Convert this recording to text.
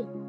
1,260